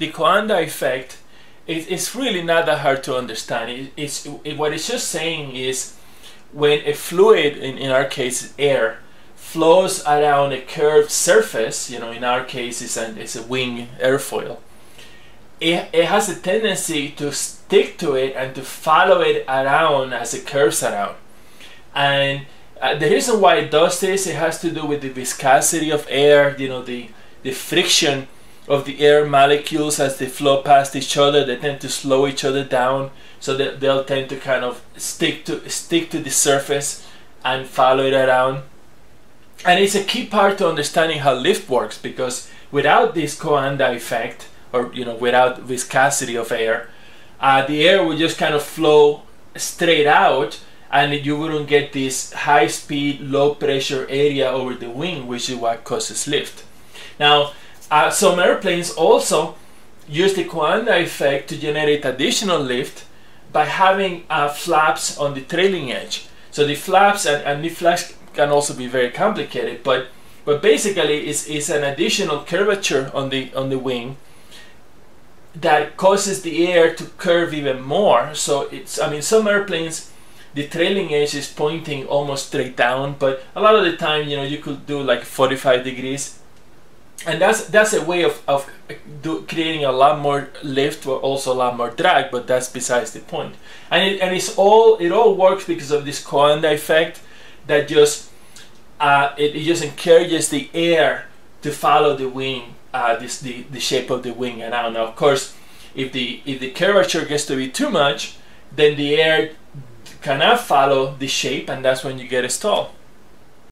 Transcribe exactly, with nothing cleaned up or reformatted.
the Coanda effect is it's really not that hard to understand. It, it's, it, what it's just saying is when a fluid, in, in our case air, flows around a curved surface, you know, in our case it's, an, it's a wing airfoil, it, it has a tendency to stick to it and to follow it around as it curves around. And uh, the reason why it does this, it has to do with the viscosity of air, you know, the, the friction of the air molecules as they flow past each other. They tend to slow each other down, so that they'll tend to kind of stick to stick to the surface and follow it around. And it's a key part to understanding how lift works, because without this Coanda effect, or you know, without viscosity of air, uh, the air would just kind of flow straight out, and you wouldn't get this high-speed, low-pressure area over the wing, which is what causes lift. Now, uh, some airplanes also use the Coanda effect to generate additional lift by having uh, flaps on the trailing edge. So the flaps and, and the flaps can also be very complicated, but but basically it's, it's an additional curvature on the on the wing that causes the air to curve even more. So it's, I mean, some airplanes the trailing edge is pointing almost straight down, but a lot of the time, you know, you could do like forty-five degrees, and that's that's a way of, of do, creating a lot more lift, but also a lot more drag. But that's besides the point. And it, and it's all it all works because of this Coanda effect that just uh, it, it just encourages the air to follow the wing, uh, this the the shape of the wing. And I don't know, of course, if the if the curvature gets to be too much, then the air cannot follow the shape, and that's when you get a stall.